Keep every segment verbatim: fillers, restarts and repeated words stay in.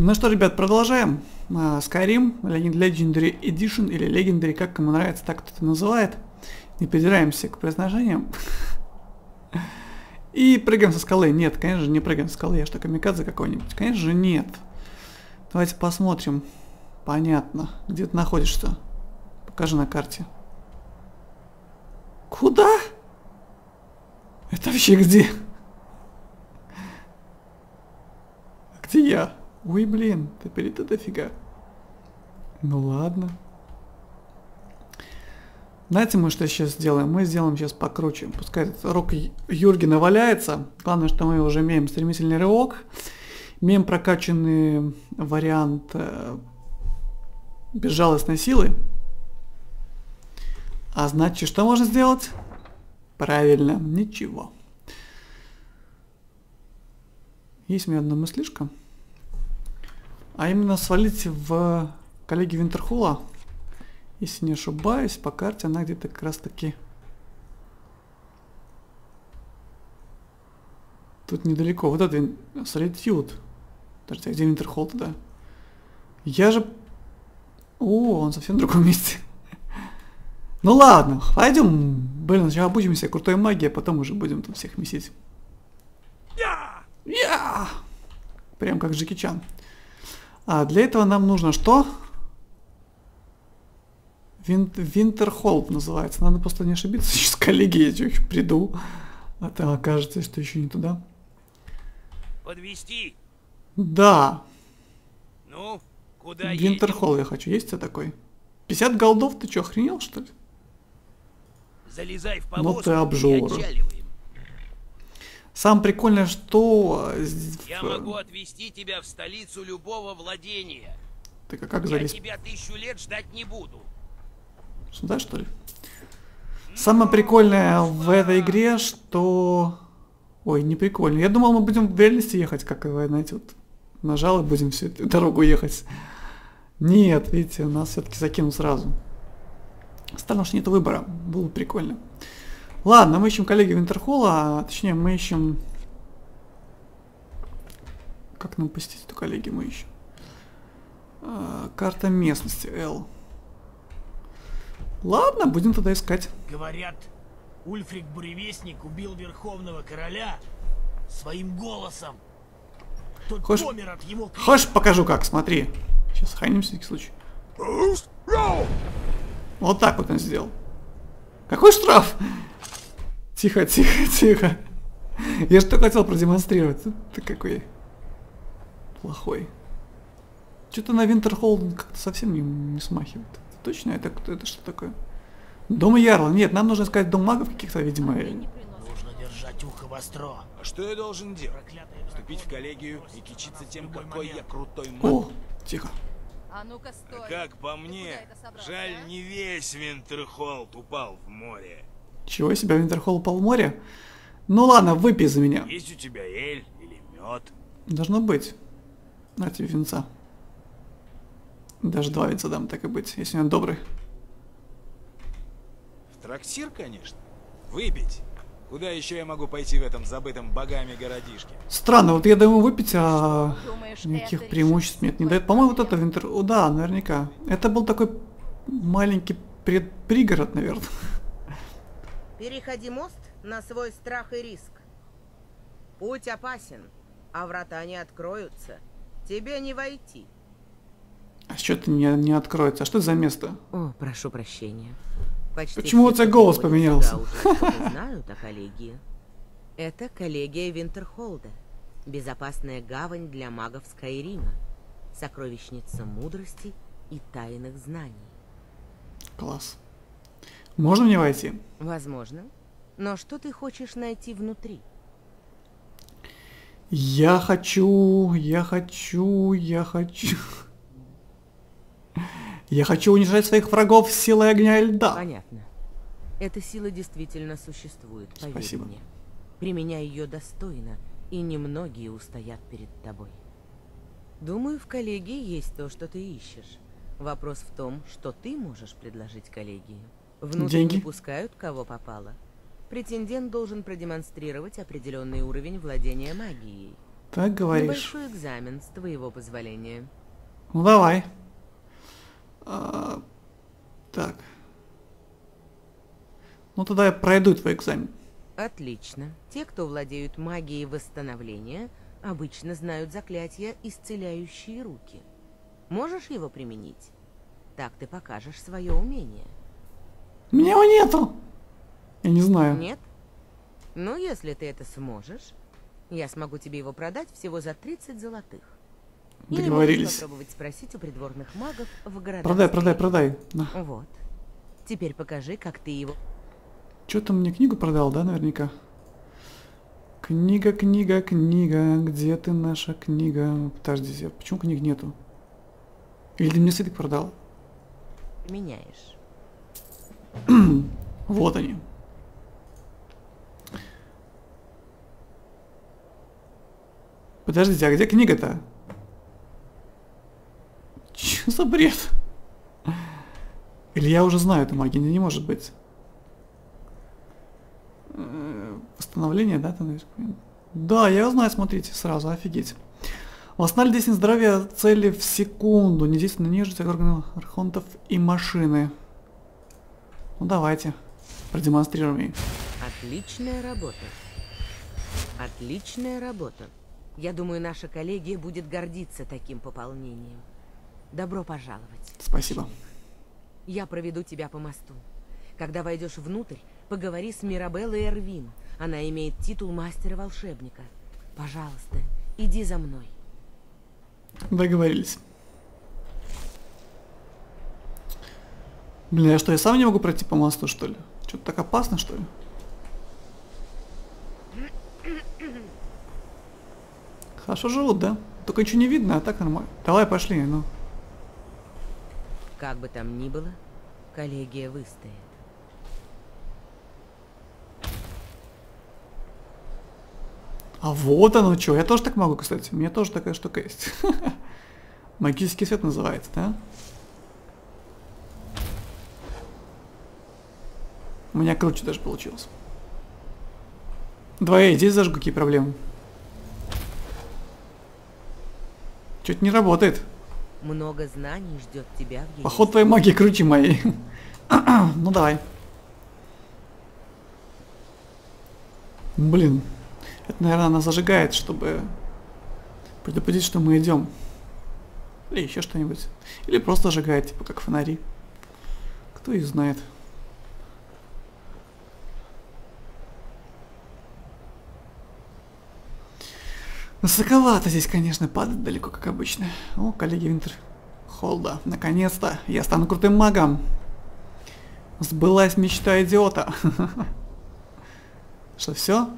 Ну что, ребят, продолжаем. Skyrim, Legendary Edition или Legendary, как кому нравится, так кто-то называет. Не придираемся к произношениям. И прыгаем со скалы. Нет, конечно же, не прыгаем со скалы. Я что, камикадзе какой-нибудь? Конечно же, нет. Давайте посмотрим. Понятно. Где ты находишься? Покажи на карте. Куда? Это вообще где? Где я? Ой, блин, теперь-то дофига. Ну ладно. Знаете, мы что сейчас сделаем? Мы сделаем сейчас покруче. Пускай этот рок Юргена валяется. Главное, что мы уже имеем стремительный рывок. Имеем прокачанный вариант э, безжалостной силы. А значит, что можно сделать? Правильно, ничего. Есть у меня одна мыслишка. А именно свалить в коллеги Винтерхола. Если не ошибаюсь, по карте она где-то как раз таки тут недалеко. Вот это Solitude. Подожди, а где Винтерхолд, да? Я же... О, он совсем в другом месте. Ну ладно, пойдем. Блин, сейчас обучимся крутой магии, а потом уже будем тут всех месить. Я! Я! Прям как Джеки Чан. А для этого нам нужно что? Винтерхолд называется. Надо просто не ошибиться. Сейчас коллеги я приду. А то окажется, что еще не туда. Подвести. Да. Ну, куда Винтерхолд я хочу. Есть у тебя такой? пятьдесят голдов? Ты что, охренел, что ли? Залезай в повозку. Вот ты обжора. Самое прикольное, что... Я могу отвезти тебя в столицу любого владения. Так, а как залезть? Я тебя тысячу лет ждать не буду. Сюда, что ли? Самое прикольное в этой игре, что... Ой, не прикольно. Я думал, мы будем в реальности ехать, как вы знаете, вот нажал и будем всю эту дорогу ехать. Нет, видите, нас все-таки закинул сразу. Странно, что нет выбора. Было бы прикольно. Ладно, мы ищем коллеги Винтерхола, а точнее мы ищем... Как нам посетить эту коллегию мы ищем? А, карта местности, L. Ладно, будем тогда искать. Говорят, Ульфрик Буревестник убил Верховного Короля своим голосом. Тот Хошь... помер от его... Хочешь, покажу как, смотри. Сейчас сохраним всякий случай. Вот так вот он сделал. Какой штраф? Тихо, тихо, тихо. Я что хотел продемонстрировать. Ты какой плохой. Что-то на Винтерхолд как-то совсем не, не смахивает. Точно, это, это что такое? Дом ярла. Нет, нам нужно искать дом магов каких-то, видимо. Нужно держать ухо востро. А что я должен делать? Вступить в коллегию и кичиться тем, какой я крутой маг. О, тихо. А ну-ка, стой. Как по мне, жаль, не весь Винтерхолд упал в море. Чего себе, Винтерхолд упал в море? Ну ладно, выпей за меня. Есть у тебя эль или мед? Должно быть. На тебе винца. Даже два винца дам, так и быть, если он добрый. В трактир, конечно. Выпить. Куда еще я могу пойти в этом забытом богами городишке? Странно, вот я думаю выпить, а думаешь, никаких преимуществ нет, не дает. По-моему, вот это Винтер... О, да, наверняка. Это был такой маленький предпригород, наверное. Переходи мост на свой страх и риск. Путь опасен, а врата не откроются. Тебе не войти. А что ты не, не откроется? А что это за место? О, прошу прощения. Почти почему у тебя голос поменялся? Уже знают о коллегии. Это коллегия Винтерхолда. Безопасная гавань для магов Скайрима. Сокровищница мудрости и тайных знаний. Класс. Можно мне войти? Возможно. Но что ты хочешь найти внутри? Я хочу, я хочу, я хочу... Я хочу уничтожать своих врагов силой огня и льда. Понятно. Эта сила действительно существует, поверь Спасибо. Мне. Применяй ее достойно, и немногие устоят перед тобой. Думаю, в коллегии есть то, что ты ищешь. Вопрос в том, что ты можешь предложить коллегии. Внутрь Деньги? Не пускают, кого попало. Претендент должен продемонстрировать определенный уровень владения магией. Так говоришь. Небольшой экзамен, с твоего позволения. Ну давай. А, так. Ну тогда я пройду твой экзамен. Отлично. Те, кто владеют магией восстановления, обычно знают заклятия, исцеляющие руки. Можешь его применить? Так ты покажешь свое умение. У меня его нету. Я не знаю. Нет? Ну, если ты это сможешь, я смогу тебе его продать всего за тридцать золотых. Договорились. Или можешь попробовать спросить у придворных магов в городах. Продай, продай, продай. На. Вот. Теперь покажи, как ты его... Чё ты мне книгу продал, да, наверняка? Книга, книга, книга. Где ты, наша книга? Подожди, почему книг нету? Или ты мне свиток продал? Меняешь. Вот они. Подождите, а где книга-то? Чё за бред? Или я уже знаю эту магию, не может быть. Восстановление, да? Да, я знаю, смотрите, сразу, офигеть. Восстанавливает десять здоровья цели в секунду, не действует на нежить органов архонтов и машины. Ну давайте, продемонстрируем ей. Отличная работа. Отличная работа. Я думаю, наша коллегия будет гордиться таким пополнением. Добро пожаловать. Спасибо. Я проведу тебя по мосту. Когда войдешь внутрь, поговори с Мирабеллой Эрвин. Она имеет титул мастера-волшебника. Пожалуйста, иди за мной. Договорились. Блин, я что, я сам не могу пройти по мосту, что ли? Что-то так опасно, что ли? Хорошо живут, да? Только ничего не видно, а так нормально. Давай, пошли, ну. Как бы там ни было, коллегия выстоит. А вот оно что, я тоже так могу, кстати. У меня тоже такая штука есть. Магический свет называется, да? У меня круче даже получилось. Давай, здесь зажгу, какие проблемы. Чё-то не работает. Много знаний ждет тебя в... Поход твоей магии круче моей. Ну давай. Блин. Это, наверное, она зажигает, чтобы предупредить, что мы идем. Или еще что-нибудь. Или просто зажигает, типа как фонари. Кто их знает. Высоковато здесь, конечно, падает далеко, как обычно. О, коллеги Винтерхолда, наконец-то я стану крутым магом. Сбылась мечта идиота. Что, все?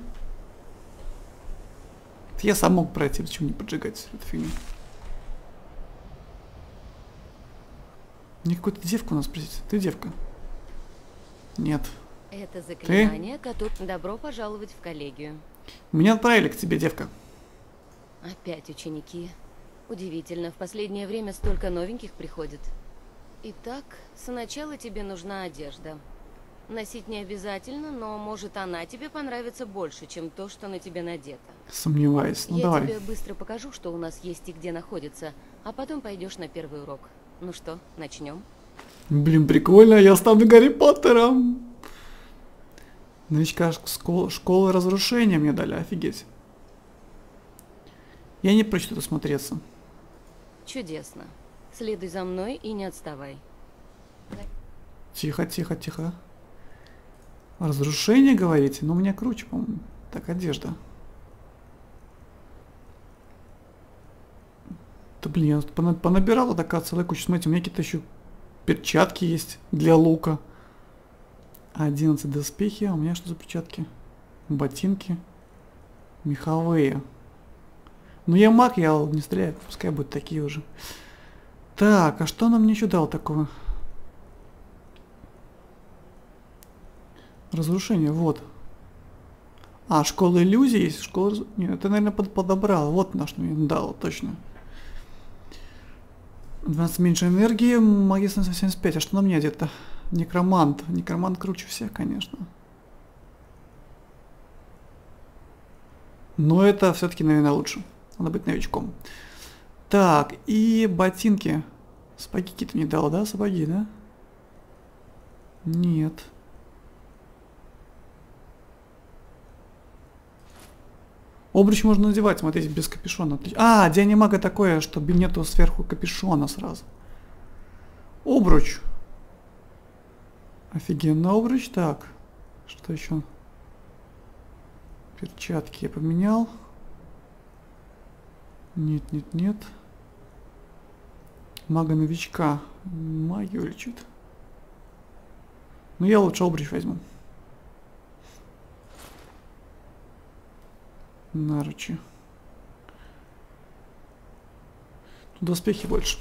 Я сам мог пройти, почему не поджигать эту фигню? Мне какую-то девку у нас просить. Ты девка? Нет. Это заклинание, которое... Добро пожаловать в коллегию. Меня отправили к тебе, девка. Опять ученики. Удивительно, в последнее время столько новеньких приходит. Итак, сначала тебе нужна одежда. Носить не обязательно, но может она тебе понравится больше, чем то, что на тебе надето. Сомневаюсь, ну я давай. Я тебе быстро покажу, что у нас есть и где находится, а потом пойдешь на первый урок. Ну что, начнем? Блин, прикольно, я стану Гарри Поттером. Новичка школ школы разрушения мне дали, офигеть. Я не прочь тут смотреться. Чудесно. Следуй за мной и не отставай. Тихо, тихо, тихо. Разрушение, говорите? Но у меня круче, по-моему. Так, одежда. Да блин, я тут понабирала такая целая куча. Смотрите, у меня какие-то еще перчатки есть для лука. одиннадцать доспехи, а у меня что за перчатки? Ботинки. Меховые. Ну я маг, я не стреляю, пускай будут такие уже. Так, а что она мне еще дала такого? Разрушение, вот. А, школа иллюзий есть, школа... Нет, это, наверное, под, подобрал. Вот наш мне дал, точно. двадцать меньше энергии, магия семьдесят пять. А что на мне одето? Некромант. Некромант круче всех, конечно. Но это все-таки, наверное, лучше. Надо быть новичком. Так, и ботинки. Сапоги какие-то не дал, да? Сапоги, да? Нет. Обруч можно надевать, смотрите, без капюшона. А, Деяния мага такое, что нету сверху капюшона сразу. Обруч. Офигенно, обруч. Так, что еще? Перчатки я поменял. Нет, нет, нет. Мага-новичка. Магию лечит. Ну, я лучше обруч возьму. Наручи. Тут доспехи больше.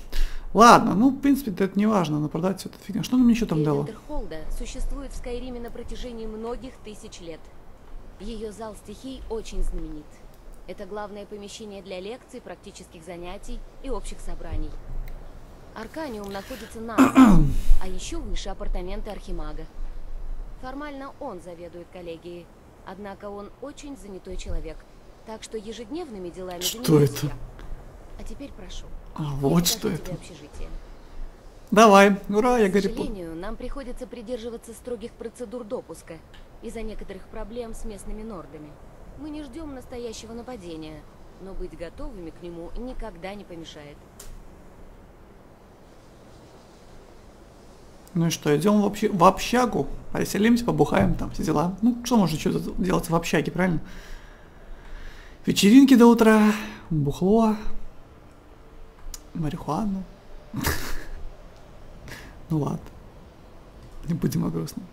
Ладно, ну, в принципе, это не важно, но продать все это фигня. Что она мне еще там дала? Винтерхолда существует в Скайриме на протяжении многих тысяч лет. Ее зал стихий очень знаменит. Это главное помещение для лекций, практических занятий и общих собраний. Арканиум находится на, а еще выше апартаменты архимага. Формально он заведует коллегией, однако он очень занятой человек, так что ежедневными делами занимаюсь я. А теперь прошу. А вот что это. Общежитие. Давай, ура, я Гарри Поттер. К сожалению, нам приходится придерживаться строгих процедур допуска из-за некоторых проблем с местными нордами. Мы не ждем настоящего нападения, но быть готовыми к нему никогда не помешает. Ну и что, идем в, общ... в общагу, поселимся, побухаем, там все дела. Ну, что можно еще делать в общаге, правильно? Вечеринки до утра, бухло, марихуану. Ну ладно, не будем о грустном.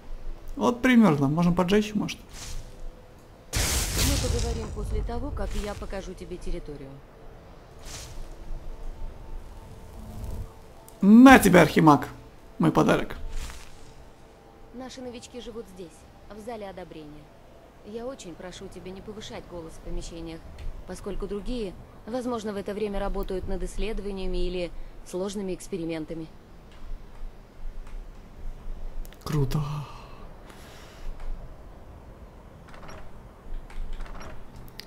Вот примерно, можно поджечь, может. Мы поговорим после того, как я покажу тебе территорию. На тебя, архимаг! Мой подарок. Наши новички живут здесь, в зале одобрения. Я очень прошу тебя не повышать голос в помещениях, поскольку другие, возможно, в это время работают над исследованиями или сложными экспериментами. Круто.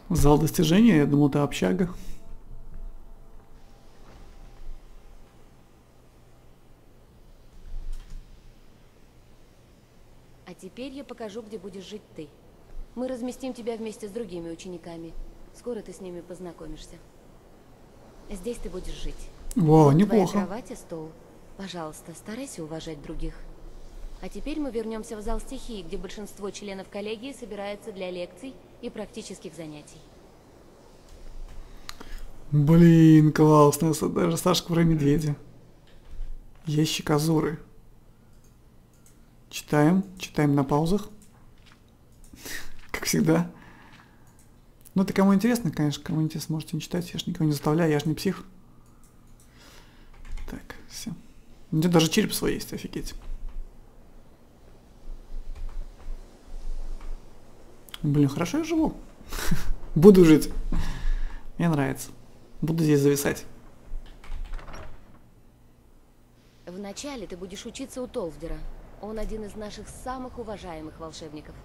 Зал достижения, я думал, это общага. Теперь я покажу, где будешь жить ты. Мы разместим тебя вместе с другими учениками. Скоро ты с ними познакомишься. Здесь ты будешь жить. Во, неплохо. Твоя кровать и стол. Пожалуйста, старайся уважать других. А теперь мы вернемся в зал стихии, где большинство членов коллегии собирается для лекций и практических занятий. Блин, классно. Даже Сашка про медведя. Ящик Азуры. Читаем, читаем на паузах, как всегда. Ну, это кому интересно, конечно, кому интересно, можете не читать, я же никого не заставляю, я же не псих. Так, все. У меня даже череп свой есть, офигеть. Блин, хорошо я живу. Буду жить. Мне нравится. Буду здесь зависать. Вначале ты будешь учиться у Толдера. Он один из наших самых уважаемых волшебников.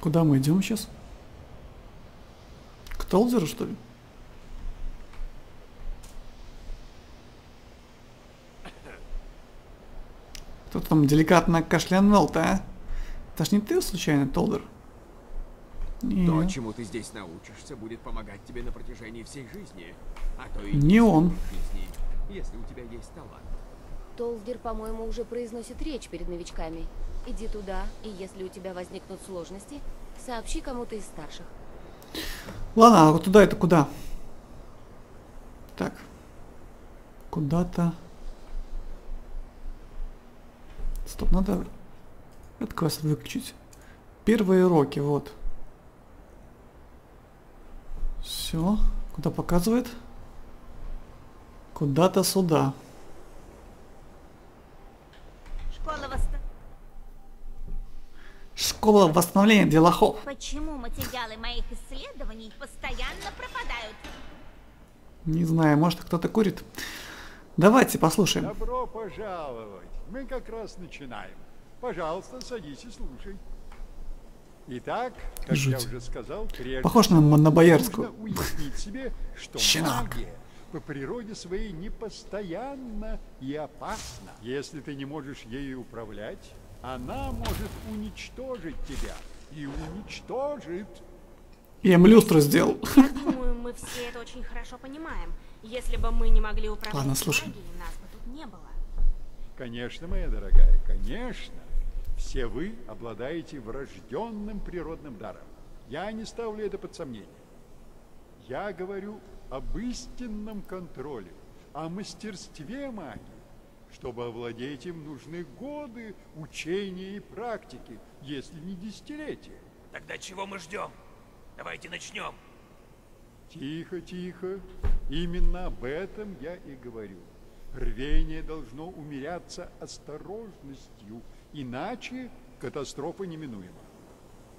Куда мы идем сейчас? К Толдеру, что ли? Кто там деликатно кашлянул-то, а? Это ж не ты, случайно, Толдер? Нет. То, чему ты здесь научишься, будет помогать тебе на протяжении всей жизни. А то и не он. Жизни, если у тебя есть талант. Толдер, по-моему, уже произносит речь перед новичками. Иди туда, и если у тебя возникнут сложности, сообщи кому-то из старших. Ладно, а вот туда это куда? Так. Куда-то... Стоп, надо... этот квест выключить. Первые уроки, вот. Все, куда показывает? Куда-то сюда. Школа, восстан... Школа восстановления делахов. Почему материалы моих исследований постоянно пропадают? Не знаю, может, кто-то курит. Давайте послушаем. Добро пожаловать. Мы как раз начинаем. Пожалуйста, садись и слушай. Итак, как Жуть. я уже сказал, прежде... Похож на, на Боярскую. Нужно уяснить себе, что магия по природе своей непостоянна и опасна. Если ты не можешь ею управлять, она может уничтожить тебя. И уничтожит. Я им люстру сделал. Я думаю, мы все это очень хорошо понимаем. Если бы мы не могли управлять Ладно, слушай. магией, нас бы тут не было. Конечно, моя дорогая, конечно. Все вы обладаете врожденным природным даром. Я не ставлю это под сомнение. Я говорю об истинном контроле, о мастерстве магии. Чтобы овладеть им, нужны годы учения и практики, если не десятилетия. Тогда чего мы ждем? Давайте начнем. Тихо, тихо. Именно об этом я и говорю. Рвение должно умеряться осторожностью, иначе катастрофа неминуема.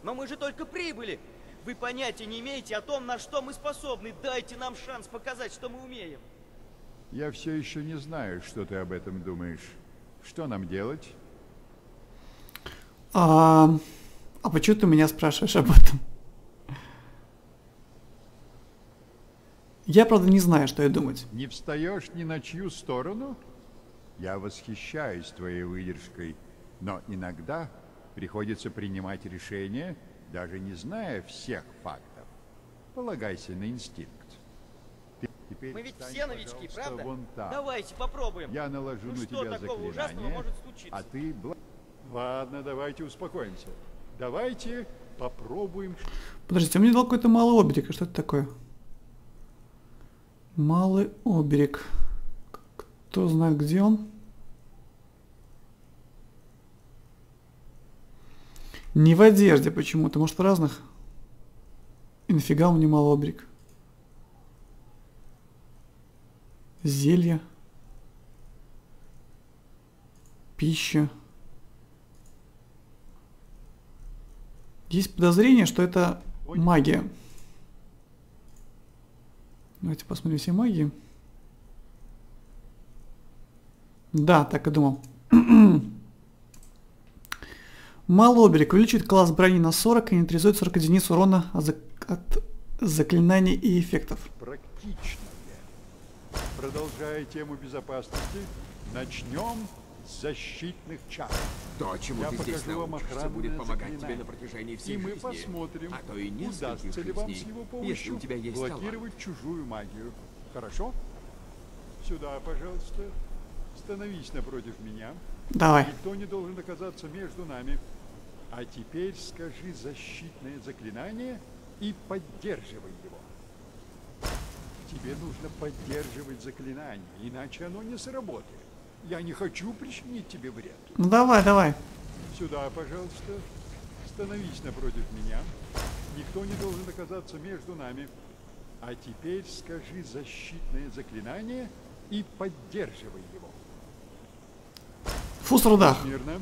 Но мы же только прибыли. Вы понятия не имеете о том, на что мы способны. Дайте нам шанс показать, что мы умеем. Я все еще не знаю, что ты об этом думаешь. Что нам делать? А, а почему ты меня спрашиваешь об этом? Я, правда, не знаю, что я думать. Не встаешь ни на чью сторону? Я восхищаюсь твоей выдержкой, но иногда приходится принимать решения, даже не зная всех фактов. Полагайся на инстинкт. Теперь мы ведь все новички, правда? Давайте попробуем. Я наложу ну на что тебя заклинание, а ты... Бл... Ладно, давайте успокоимся. Давайте попробуем... Подождите, мне дал какой-то малый оберег, а что это такое? Малый оберег. Кто знает, где он? Не в одежде почему-то, может в разных? И нафига мне малый оберег? Зелье. Пища. Есть подозрение, что это магия. Давайте посмотрим все магии. Да, так и думал. Малоберик увеличивает класс брони на сорок и нейтрализует сорок единиц урона от заклинаний и эффектов. Практично. Продолжая тему безопасности, начнем с защитных чар. То, чему я ты здесь научишься, будет помогать тебе на протяжении всей и жизни. И мы посмотрим, а то и не удастся ли вам с его помощью блокировать чужую магию. Хорошо? Сюда, пожалуйста. Становись напротив меня. Давай. Никто не должен оказаться между нами. А теперь скажи защитное заклинание и поддерживай его. Тебе нужно поддерживать заклинание, иначе оно не сработает. Я не хочу причинить тебе вред. Ну давай, давай. Сюда, пожалуйста. Становись напротив меня. Никто не должен оказаться между нами. А теперь скажи защитное заклинание и поддерживай его. Фу, с труда. Мирно.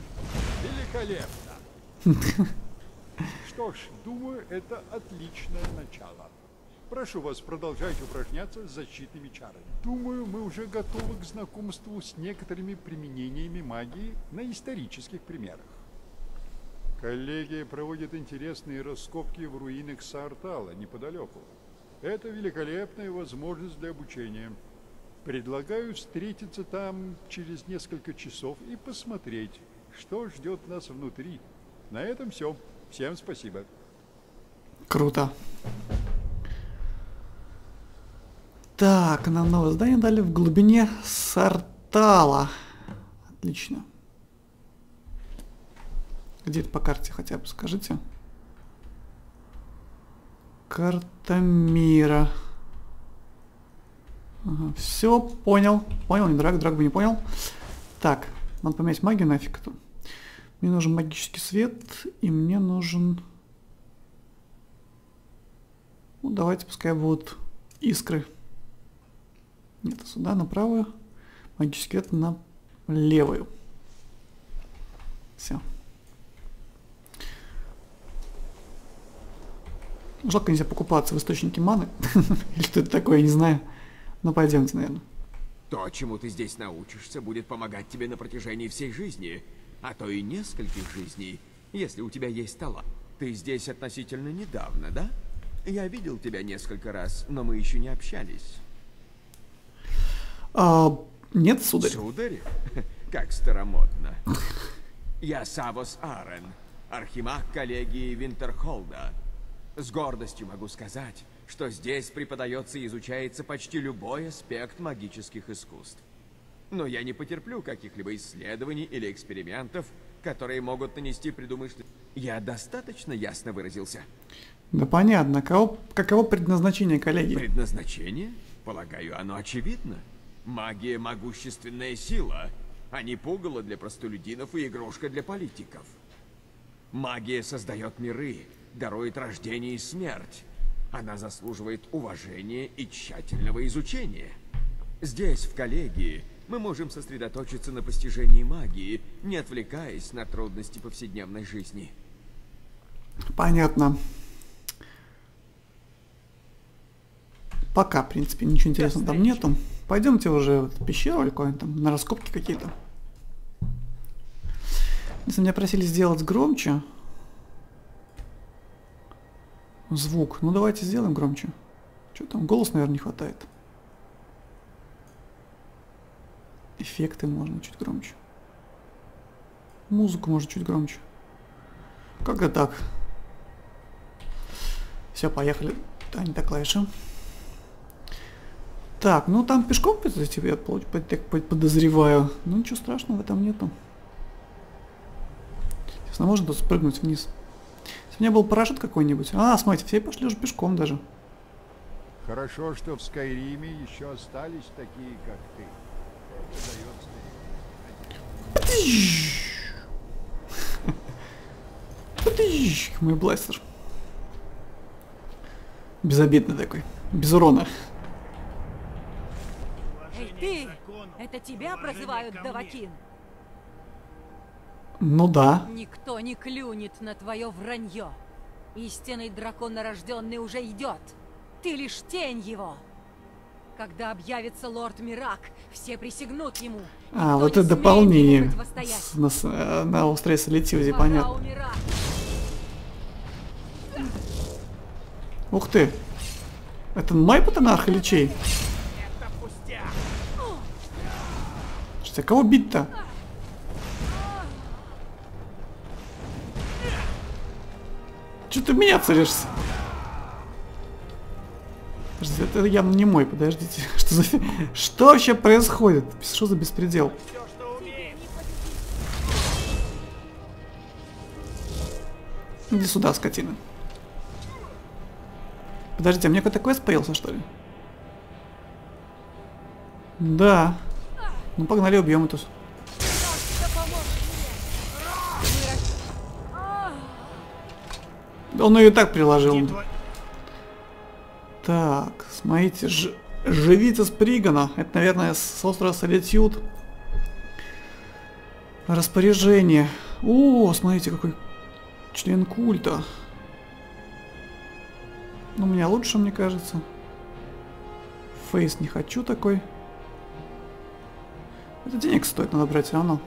Великолепно. Что ж, думаю, это отличное начало. Прошу вас продолжать упражняться с защитными чарами. Думаю, мы уже готовы к знакомству с некоторыми применениями магии на исторических примерах. Коллеги проводят интересные раскопки в руинах Саартала неподалеку. Это великолепная возможность для обучения. Предлагаю встретиться там через несколько часов и посмотреть, что ждет нас внутри. На этом все. Всем спасибо. Круто. Так, нам новое здание дали в глубине Саартала. Отлично. Где это по карте хотя бы, скажите? Карта мира. Ага, все, понял. Понял, не драк, драк бы не понял. Так, надо поменять магию нафиг. Мне нужен магический свет, и мне нужен... Ну, давайте, пускай будут искры. Нет, сюда на правую, магический свет на левую. Все. Жалко нельзя покупаться в источнике маны. Или что это такое, я не знаю. Но пойдемте, наверное. То, чему ты здесь научишься, будет помогать тебе на протяжении всей жизни. а то и нескольких жизней, если у тебя есть талант. Ты здесь относительно недавно, да? Я видел тебя несколько раз, но мы еще не общались. А, нет, сударь. Сударь? Как старомодно. Я Савос Арен, архимаг коллегии Винтерхолда. С гордостью могу сказать, что здесь преподается и изучается почти любой аспект магических искусств. Но я не потерплю каких-либо исследований или экспериментов, которые могут нанести предумышленность. Я достаточно ясно выразился? Да понятно. Каково, каково предназначение коллегии? Предназначение? Полагаю, оно очевидно. Магия – могущественная сила, а не пугало для простолюдинов и игрушка для политиков. Магия создает миры, дарует рождение и смерть. Она заслуживает уважения и тщательного изучения. Здесь, в коллегии, мы можем сосредоточиться на постижении магии, не отвлекаясь на трудности повседневной жизни. Понятно. Пока, в принципе, ничего интересного там нету. Пойдемте уже в эту пещеру или куда-то, на раскопки какие-то. Если меня просили сделать громче звук, ну давайте сделаем громче. Что там, голос, наверное, не хватает. Эффекты можно чуть громче. Музыку можно чуть громче. Как-то так. Все, поехали. Да, не так клавиши. Так, ну там пешком пойти, я подозреваю. Ну ничего страшного в этом нету. Собственно, можно тут спрыгнуть вниз. Если у меня был парашют какой-нибудь. А, смотрите, все пошли уже пешком даже. Хорошо, что в Скайриме еще остались такие, как ты. Мой бластер. Безобидный такой. Без урона. Эй, ты! Это тебя прозывают Давакин? Ну да. Никто не клюнет на твое вранье. Истинный драконорожденный уже идет. Ты лишь тень его. Когда объявится лорд Мирак, все присягнут ему. А, вот это дополнение. На, на острове Солитюде, понятно. Ух ты. Это майпатонарх или чей? Что, кого бить-то? Че ты в меня целишься? Это явно не мой, подождите. Что, за... что вообще происходит? Что за беспредел? Иди сюда, скотина. Подождите, а мне какой-то квест появился, что ли? Да. Ну погнали, убьем эту. Да он ее и так приложил. Так, смотрите, ж... живица спригана. Это, наверное, с острова Solitude. Распоряжение. О, смотрите, какой член культа. Ну, у меня лучше, мне кажется. Фейс не хочу такой. Это денег стоит, надо брать все равно.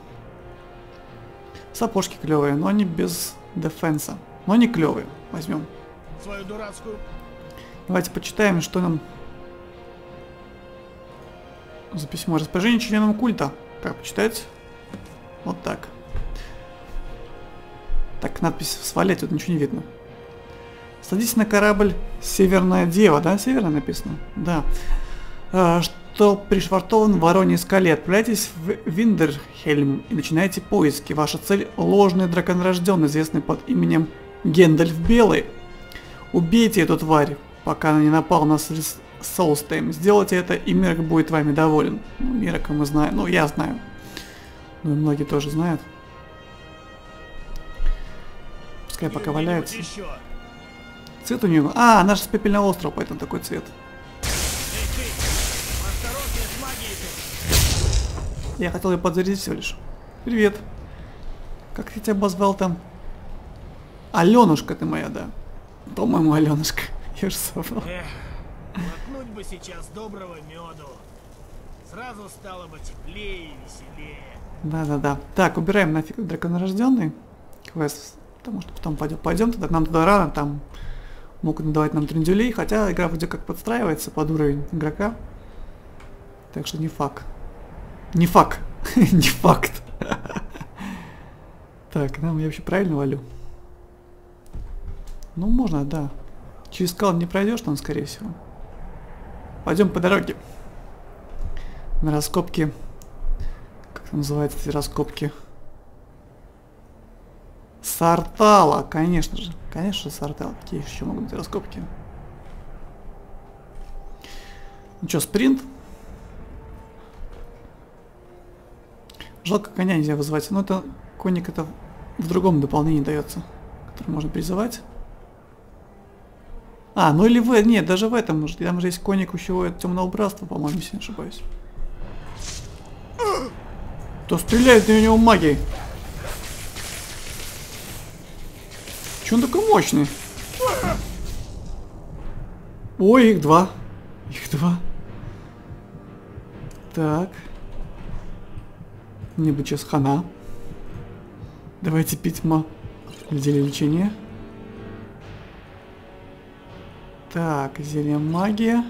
Сапожки клевые, но они без дефенса. Но они клевые. Возьмем. Свою дурацкую... Давайте почитаем, что нам за письмо. Распоряжение членам культа. Как почитать? Вот так. Так, надпись свалять, тут ничего не видно. Садитесь на корабль «Северная дева», да? Северная написано? Да. А, что пришвартован в Вороньей скале. Отправляйтесь в Виндерхельм и начинайте поиски. Ваша цель – ложный драконорожденный, известный под именем Гендальф Белый. Убейте эту тварь, пока она не напала на Солстейм. Сделайте это, и Мирак будет вами доволен. Ну, Мирака мы знаем. Ну, я знаю. Ну, и многие тоже знают. Пускай пока валяется. Цвет у нее... А, она же с пепельного острова, поэтому такой цвет. Я хотел ее подзарядить всего лишь. Привет. Как я тебя обозвал там? Аленушка ты моя, да. По-моему, Аленушка. Я же собрал. Эх, глотнуть бы сейчас доброго меду. Сразу стало бы теплее и веселее. Да-да-да. Так, убираем нафиг драконорожденный квест, потому что потом пойдем, пойдем туда, нам туда рано, там могут надавать нам трендюлей, хотя игра вроде как подстраивается под уровень игрока, так что не факт. Не факт. Не факт. Так, нам я вообще правильно валю? Ну, можно, да. Через скалы не пройдешь там, скорее всего. Пойдем по дороге. На раскопки. Как там называются эти раскопки? Саартала, конечно же. Конечно, Саартал. Какие еще могут быть раскопки? Ну что, спринт? Жалко, коня нельзя вызвать. Но это коник это в другом дополнении дается, который можно призывать. А, ну или вы... Нет, даже в этом может. Там же есть коник Ущевое Темного Братства, по-моему, если не ошибаюсь. То стреляет на него магией. Чё он такой мощный? Ой, их два. Их два. Так. Мне бы сейчас хана. Давайте пить ма. Зелье лечения. Так, зелье магия.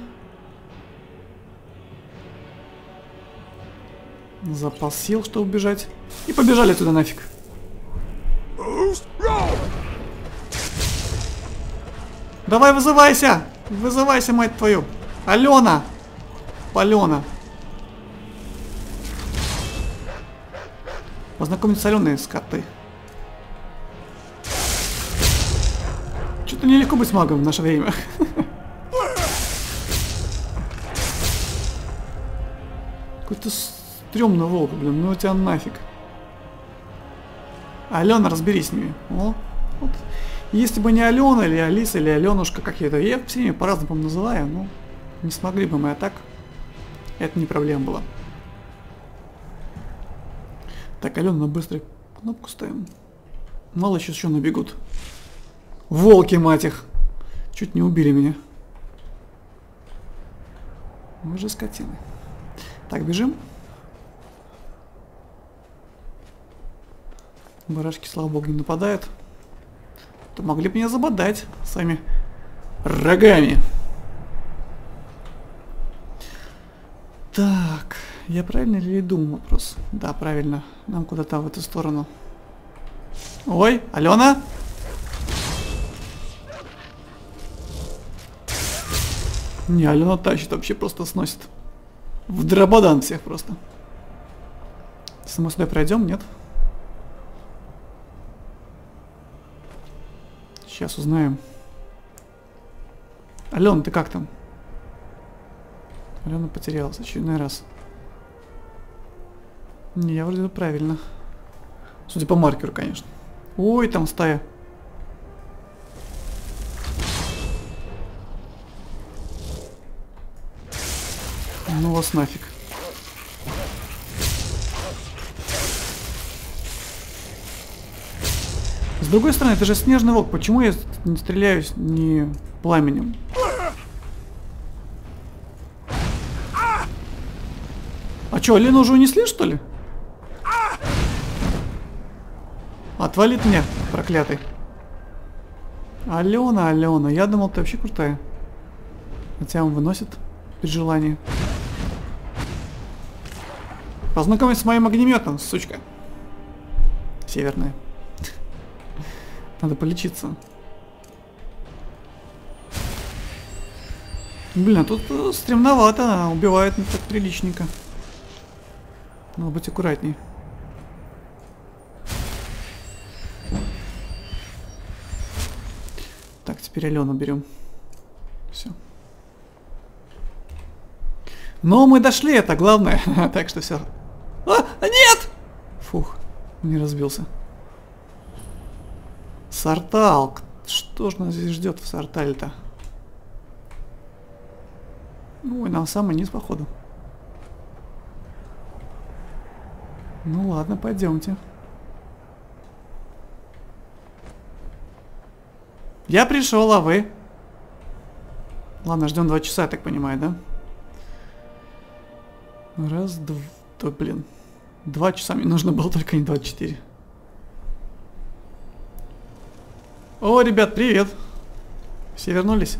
Запас сил, чтобы убежать. И побежали туда нафиг. Давай вызывайся! Вызывайся, мать твою! Алена! Алена! Познакомиться с Аленой, скоты. Что-то нелегко быть магом в наше время. Какой-то стрёмный волк, блин. Ну тебя нафиг. Алена, разберись с ними. О, вот. Если бы не Алена, или Алиса, или Аленушка, как я это... Я все время по-разному называю, но не смогли бы мы, а так это не проблема была. Так, Алену на быструю кнопку ставим. Мало еще еще набегут. Волки, мать их! Чуть не убили меня. Мы же скотины. Так, бежим. Барашки, слава богу, не нападают. То могли бы меня забодать сами рогами. Так, я правильно ли думал вопрос? Да, правильно. Нам куда-то в эту сторону. Ой, Алена! Не, Алена тащит, вообще просто сносит. В дрободан всех просто. Если мы сюда пройдем, нет? Сейчас узнаем. Алена, ты как там? Алена потерялась очередной раз. Не, я вроде правильно. Судя по маркеру, конечно. Ой, там стая. Ну вас нафиг. С другой стороны, это же снежный волк. Почему я не стреляюсь ни пламенем? А чё, Алену уже унесли, что ли? Отвалит меня, проклятый. Алена, Алена. Я думал, ты вообще крутая. Хотя он выносит при желании. Познакомься с моим огнеметом, сучка. Северная. Надо полечиться. Блин, а тут стремновато, она убивает, ну, так приличненько. Надо быть аккуратней. Так, теперь Алену берем. Все. Но мы дошли, это главное. Так что все. А, нет! Фух, не разбился. Саартал. Что же нас здесь ждет в Саартале-то? Ой, нам самый низ, походу. Ну ладно, пойдемте. Я пришел, а вы? Ладно, ждем два часа, я так понимаю, да? Раз, два... Да, блин. Два часа мне нужно было, только не двадцать четыре. О, ребят, привет! Все вернулись?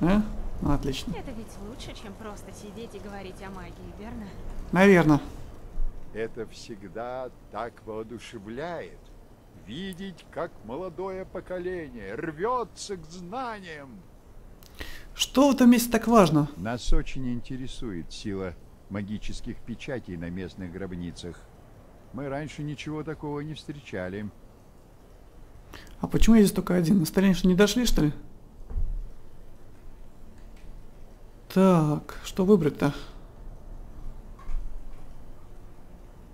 Э? Ну, отлично. Это ведь лучше, чем просто сидеть и говорить о магии, верно? Наверное. Это всегда так воодушевляет. Видеть, как молодое поколение рвется к знаниям. Что в этом месте так важно? Нас очень интересует сила магических печатей на местных гробницах. Мы раньше ничего такого не встречали. А почему я здесь только один? На стороне что, не дошли, что ли? Так, что выбрать-то?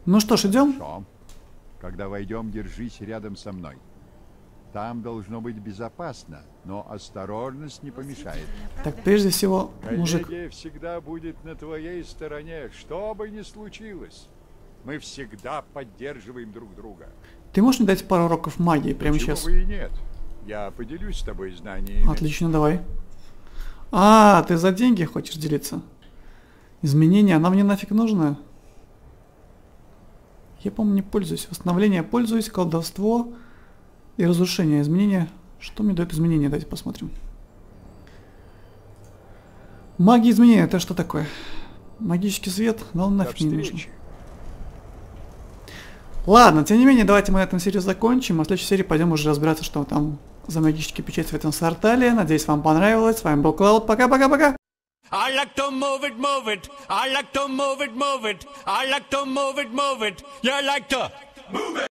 Ну что ж, идем? Хорошо. Когда войдем, держись рядом со мной. Там должно быть безопасно, но осторожность не помешает. Так, прежде всего, мужик. Коллегия всегда будет на твоей стороне, что бы ни случилось. Мы всегда поддерживаем друг друга. Ты можешь мне дать пару уроков магии прямо сейчас? Почему бы и нет? Я поделюсь с тобой знаниями. Отлично, давай. А, ты за деньги хочешь делиться? Изменения, она мне нафиг нужна? Я, по-моему, не пользуюсь. Восстановление пользуюсь, колдовство и разрушение. Изменения. Что мне дает изменения? Давайте посмотрим. Магия изменения. Это что такое? Магический свет. Но он нафиг не нужен. Ладно, тем не менее, давайте мы на этом серию закончим. А в следующей серии пойдем уже разбираться, что там за магические печати в этом Саартале. Надеюсь, вам понравилось. С вами был Cloud. Пока-пока-пока. I like to move it, move it. I like to move it, move it. I like to move it, move it. You like to move it.